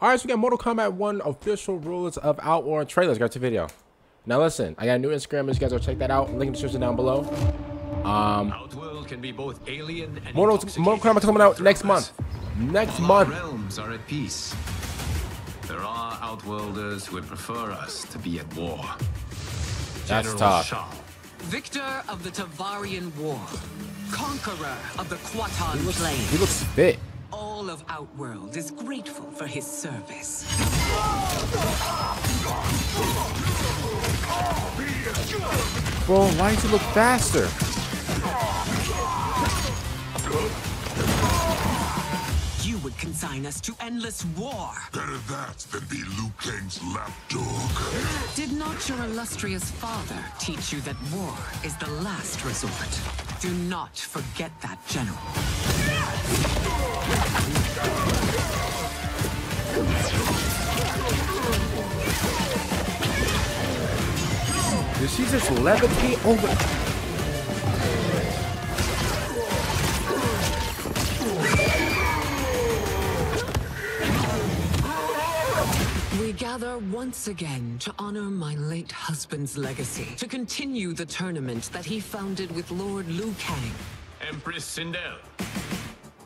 All right, so we got Mortal Kombat 1 official rules of Outworld trailers. Got to video. Now listen, I got a new Instagram. You guys will check that out. Link in the description down below. Outworld can be both alien and Mortal Kombat coming out next month. Next month. Realms are at peace. There are Outworlders who would prefer us to be at war. That's tough. General Shao, victor of the Tavarian War, conqueror of the Quaton Plain. He looks fit. All of Outworld is grateful for his service. Bro, why does he look faster? You would consign us to endless war. Better that than be Liu Kang's lapdog. Did not your illustrious father teach you that war is the last resort? Do not forget that, General. Did she just levitate over? We gather once again to honor my late husband's legacy, to continue the tournament that he founded with Lord Liu Kang. Empress Sindel.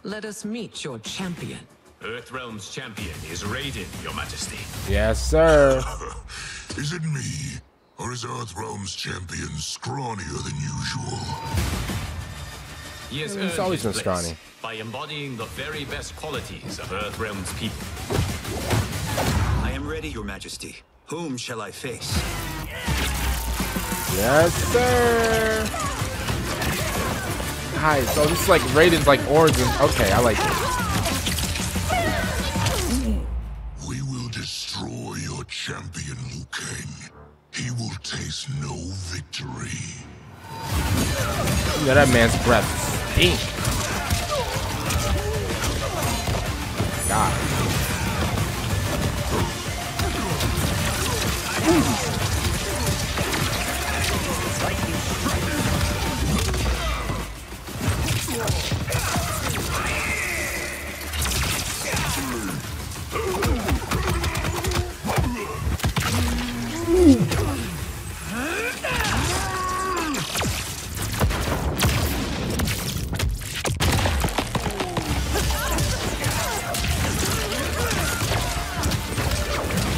Let us meet your champion. Earth Realm's champion is Raiden, Your Majesty. Yes, sir. Is it me? Or is Earth Realm's champion scrawnier than usual? Yes, it's always been scrawny. By embodying the very best qualities of Earth Realm's people. I am ready, Your Majesty. Whom shall I face? Yes, sir. Hi. So this is like Raiden's like origin. Okay, I like it. We will destroy your champion, Liu Kang. He will taste no victory. Yeah, that man's breath stinks. God.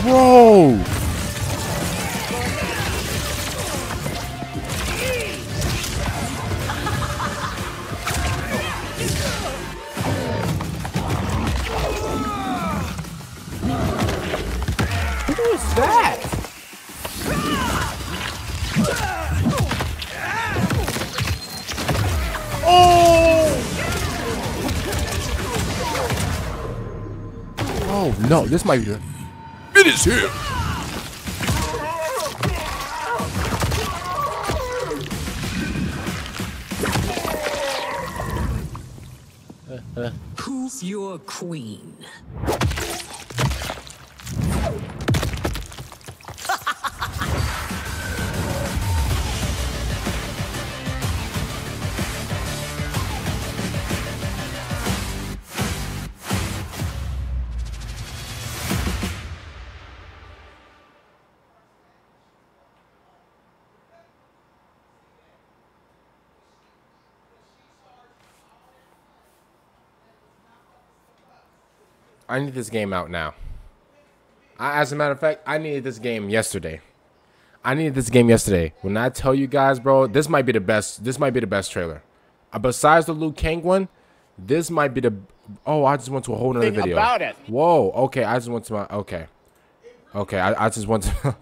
Whoa! Who's that? Oh! Oh no! This might be good. It is here. Who's your queen? I need this game out now. As a matter of fact, I needed this game yesterday. When I tell you guys, bro, this might be the best. This might be the best trailer, besides the Liu Kang one. This might be the. Oh, I just went to a whole nother video about it. Whoa. Okay, I just went to my. Okay. Okay, I just went to.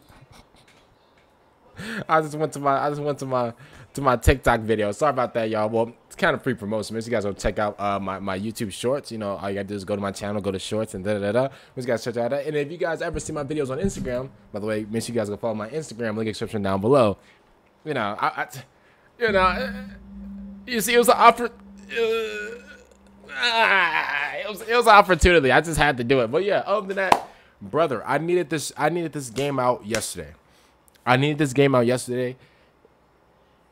I just went to my TikTok video. Sorry about that, y'all. Well, it's kind of free promotion. Maybe you guys will check out my YouTube shorts. You know, all you gotta do is go to my channel, go to shorts, and Maybe you guys check that out. And if you guys ever see my videos on Instagram, by the way, make sure you guys go follow my Instagram. Link in the description down below. You know, you see, it was an opportunity. I just had to do it. But yeah, other than that, brother, I needed this game out yesterday.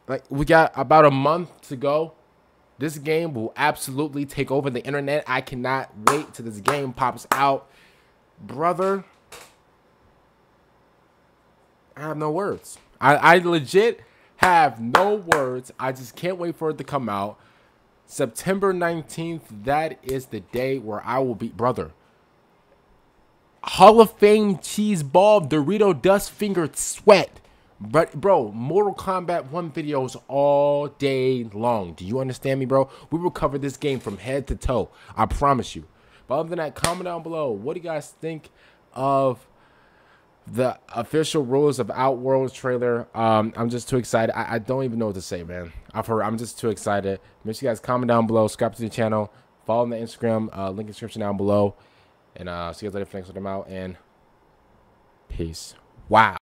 Like, we got about a month to go. This game will absolutely take over the internet. I cannot wait till this game pops out. brother, I have no words. I legit have no words. I just can't wait for it to come out. September 19th, that is the day where I will be, brother. Hall of Fame cheese ball, Dorito dust, fingered sweat. But bro, Mortal Kombat 1 videos all day long. Do you understand me, bro? We will cover this game from head to toe. I promise you. But other than that, comment down below. What do you guys think of the official rules of Outworld trailer? I'm just too excited. I don't even know what to say, man. I'm just too excited. Make sure you guys comment down below. Subscribe to the channel. Follow on the Instagram. Link in the description down below. And see you guys later for the next one. I'm out. And peace. Wow.